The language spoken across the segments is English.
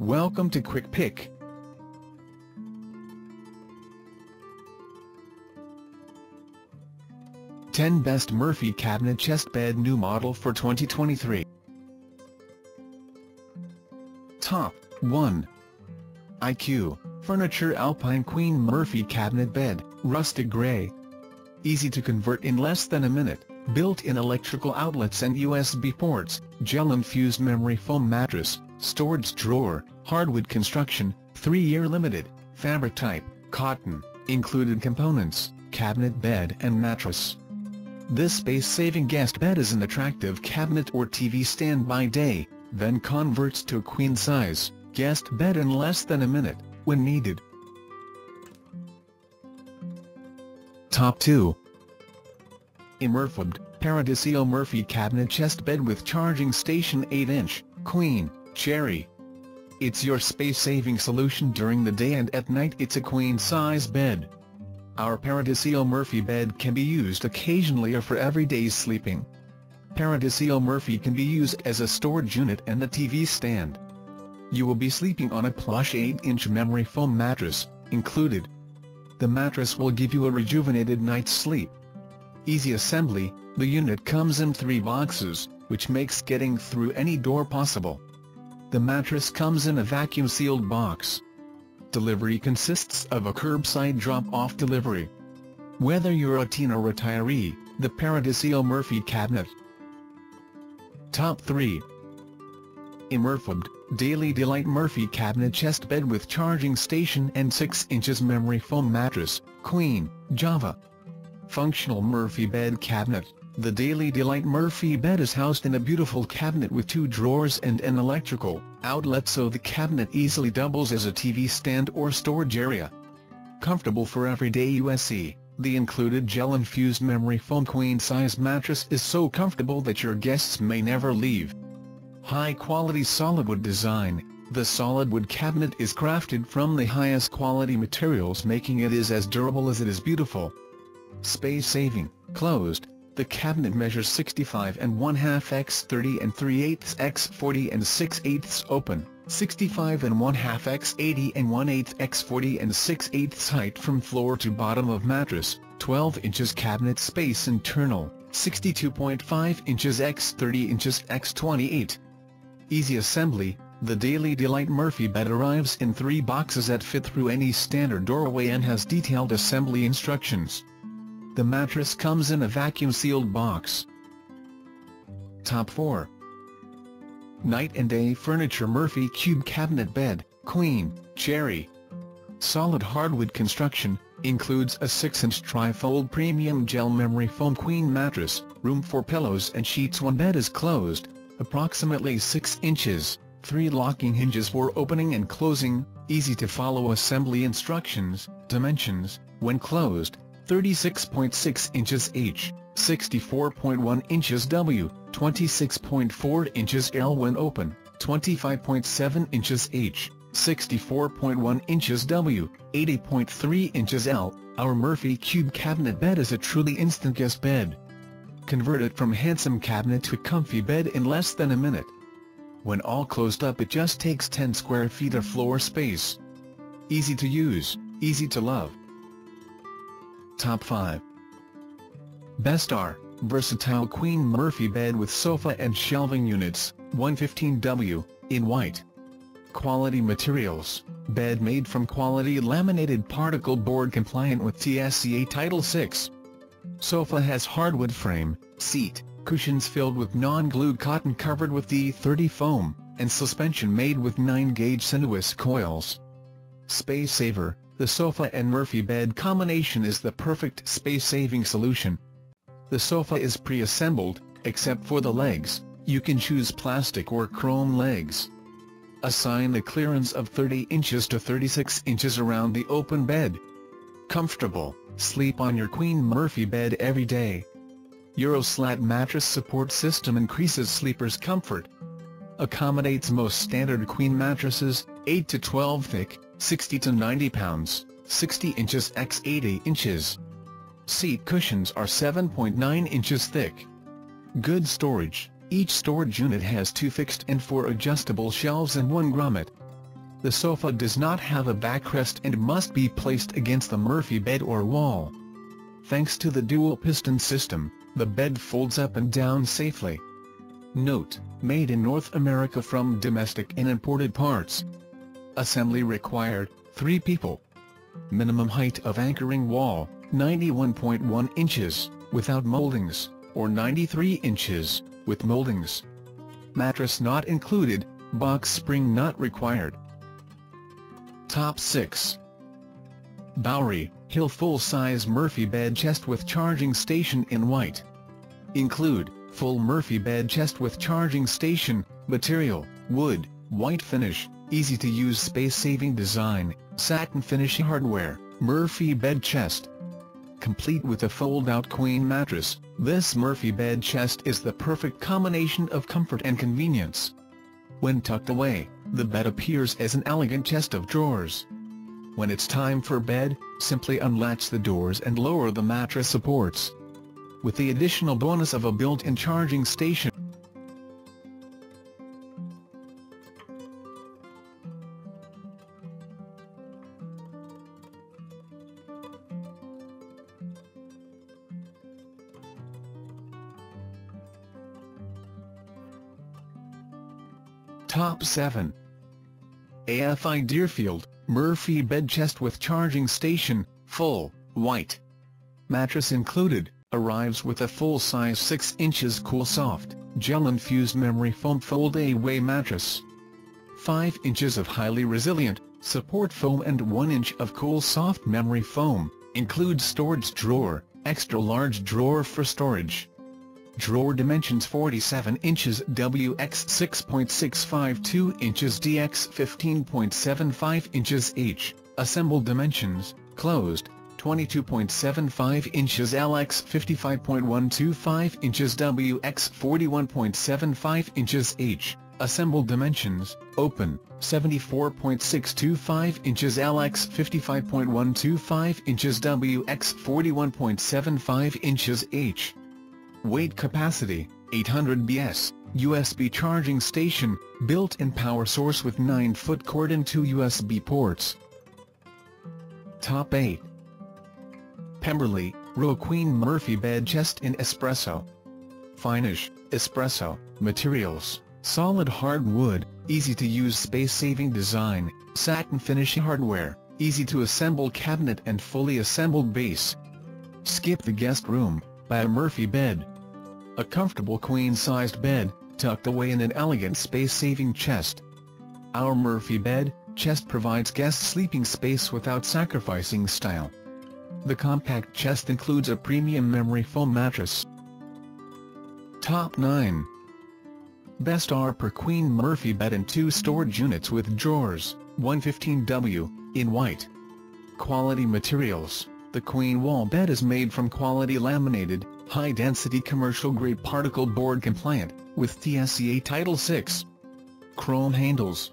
Welcome to Quick Pick. Ten Best Murphy Cabinet Chest Bed New Model for 2023. Top 1. IQ Furniture Alpine Queen Murphy Cabinet Bed, Rustic Gray. Easy to convert in less than a minute. Built-in electrical outlets and USB ports, gel-infused memory foam mattress, storage drawer, hardwood construction, 3-year limited, fabric type, cotton, included components, cabinet bed and mattress. This space-saving guest bed is an attractive cabinet or TV stand by day, then converts to a queen-size guest bed in less than a minute, when needed. Top 2. Emurphybed Paradiseo Murphy Cabinet Chest Bed with Charging Station 8-inch, Queen, Cherry. It's your space-saving solution during the day, and at night it's a queen-size bed. Our Paradiseo Murphy bed can be used occasionally or for everyday sleeping. Paradiseo Murphy can be used as a storage unit and a TV stand. You will be sleeping on a plush 8-inch memory foam mattress, included. The mattress will give you a rejuvenated night's sleep. Easy assembly, the unit comes in 3 boxes, which makes getting through any door possible. The mattress comes in a vacuum-sealed box. Delivery consists of a curbside drop-off delivery. Whether you're a teen or retiree, the Paradiseo Murphy Cabinet. Top 3. Emurphybed Daily Delight Murphy Cabinet Chest Bed with Charging Station and 6 inches Memory Foam Mattress, Queen, Java. Functional Murphy Bed Cabinet. The Daily Delight Murphy bed is housed in a beautiful cabinet with 2 drawers and an electrical outlet, so the cabinet easily doubles as a TV stand or storage area. Comfortable for everyday use, the included gel-infused memory foam queen-size mattress is so comfortable that your guests may never leave. High-quality solidwood design. The solidwood cabinet is crafted from the highest quality materials, making it as durable as it is beautiful. Space-saving, closed. The cabinet measures 65 1/2 x 30 and 3/8 x 40 and 6/8 open, 65 1/2 x 80 and 1/8 x 40 and 6/8 height from floor to bottom of mattress, 12 inches cabinet space internal, 62.5 inches x 30 inches x 28. Easy assembly. The Daily Delight Murphy bed arrives in 3 boxes that fit through any standard doorway and has detailed assembly instructions. The mattress comes in a vacuum-sealed box. Top 4. Night and Day Furniture Murphy Cube Cabinet Bed, Queen, Cherry. Solid hardwood construction, includes a 6-inch tri-fold premium gel memory foam queen mattress, room for pillows and sheets. One bed is closed, approximately 6 inches, 3 locking hinges for opening and closing, easy to follow assembly instructions, dimensions, when closed, 36.6 inches H, 64.1 inches W, 26.4 inches L when open, 25.7 inches H, 64.1 inches W, 80.3 inches L. Our Murphy Cube Cabinet Bed is a truly instant guest bed. Convert it from handsome cabinet to comfy bed in less than a minute. When all closed up, it just takes 10 square feet of floor space. Easy to use, easy to love. Top 5. Bestar Versatile Queen Murphy Bed with Sofa and Shelving Units, 115W, in white. Quality materials, bed made from quality laminated particle board compliant with TSCA Title 6. Sofa has hardwood frame, seat, cushions filled with non-glued cotton covered with D30 foam, and suspension made with 9-gauge sinuous coils. Space saver. The sofa and Murphy bed combination is the perfect space-saving solution. The sofa is pre-assembled, except for the legs. You can choose plastic or chrome legs. Assign a clearance of 30 inches to 36 inches around the open bed. Comfortable, sleep on your Queen Murphy bed every day. Euroslat mattress support system increases sleeper's comfort. Accommodates most standard queen mattresses, 8 to 12 thick. 60 to 90 pounds, 60 inches x 80 inches. Seat cushions are 7.9 inches thick. Good storage. Each storage unit has 2 fixed and 4 adjustable shelves and 1 grommet. The sofa does not have a backrest and must be placed against the Emurphybed or wall. Thanks to the dual piston system, the bed folds up and down safely. Note, made in North America from domestic and imported parts. Assembly required, 3 people. Minimum height of anchoring wall, 91.1 inches, without moldings, or 93 inches, with moldings. Mattress not included, box spring not required. Top 6. Bowery Hill full-size Emurphybed chest with charging station in white. Include, full Emurphybed chest with charging station, material, wood, white finish, easy to use space-saving design, satin finish hardware, Emurphybed chest. Complete with a fold-out queen mattress, this Emurphybed chest is the perfect combination of comfort and convenience. When tucked away, the bed appears as an elegant chest of drawers. When it's time for bed, simply unlatch the doors and lower the mattress supports, with the additional bonus of a built-in charging station. Top 7. AFI Deerfield Emurphybed chest with charging station, full, white. Mattress included, arrives with a full-size 6 inches cool soft, gel-infused memory foam fold-away mattress. 5 inches of highly resilient, support foam and 1 inch of cool soft memory foam, includes storage drawer, extra-large drawer for storage. Drawer dimensions 47 inches WX 6.652 inches DX 15.75 inches H, assembled dimensions, closed, 22.75 inches LX 55.125 inches WX 41.75 inches H, assembled dimensions, open, 74.625 inches LX 55.125 inches WX 41.75 inches H. Weight capacity, 800 BS, USB charging station, built-in power source with 9-foot cord and 2 USB ports. Top 8. Pemberly Row Queen Emurphybed chest in espresso. Finish, espresso, materials, solid hardwood, easy to use space-saving design, satin finish hardware, easy to assemble cabinet and fully assembled base. Skip the guest room, by Emurphybed. A comfortable queen-sized bed, tucked away in an elegant space-saving chest. Our Emurphybed chest provides guest sleeping space without sacrificing style. The compact chest includes a premium memory foam mattress. Top 9. Bestar per Queen Emurphybed and 2 storage units with drawers, 115W, in white. Quality materials. The queen wall bed is made from quality laminated, high-density commercial-grade particle board compliant, with TSCA Title 6. Chrome handles.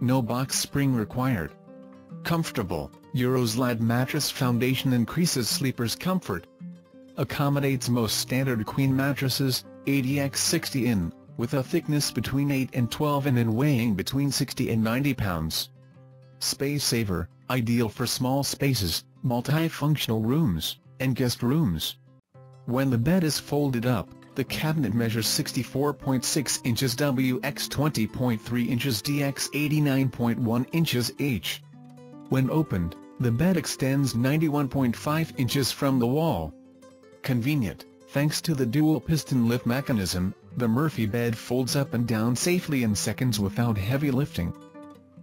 No box spring required. Comfortable, Euroslab mattress foundation increases sleeper's comfort. Accommodates most standard queen mattresses, 80x60 in, with a thickness between 8 and 12 in and weighing between 60 and 90 pounds. Space saver, ideal for small spaces, multifunctional rooms, and guest rooms. When the bed is folded up, the cabinet measures 64.6 inches WX 20.3 inches DX 89.1 inches H. When opened, the bed extends 91.5 inches from the wall. Convenient, thanks to the dual piston lift mechanism, the Emurphybed folds up and down safely in seconds without heavy lifting.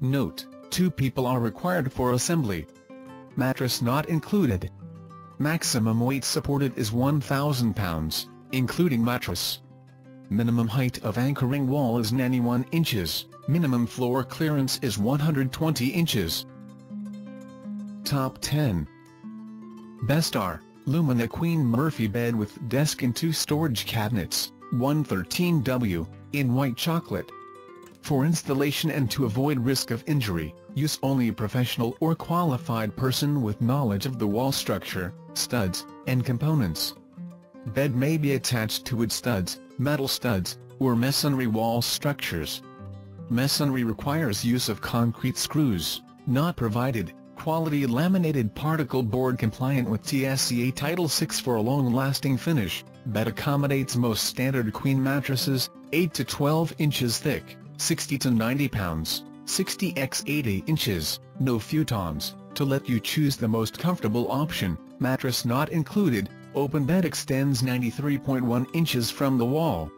Note, 2 people are required for assembly. Mattress not included. Maximum weight supported is 1,000 pounds, including mattress. Minimum height of anchoring wall is 91 inches, minimum floor clearance is 120 inches. Top 10. Bestar, Lumina Queen Emurphybed with desk and 2 storage cabinets, 113W, in white chocolate. For installation and to avoid risk of injury, use only a professional or qualified person with knowledge of the wall structure, studs, and components. Bed may be attached to wood studs, metal studs, or masonry wall structures. Masonry requires use of concrete screws, not provided, quality laminated particle board compliant with TSCA Title 6 for a long-lasting finish, that accommodates most standard queen mattresses, 8 to 12 inches thick, 60 to 90 pounds, 60 x 80 inches, no futons, to let you choose the most comfortable option, mattress not included, open bed extends 93.1 inches from the wall.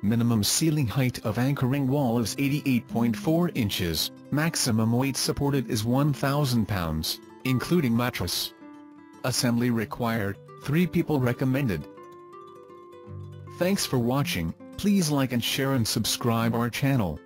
Minimum ceiling height of anchoring wall is 88.4 inches, maximum weight supported is 1,000 pounds, including mattress. Assembly required, 3 people recommended. Thanks for watching, please like and share and subscribe our channel.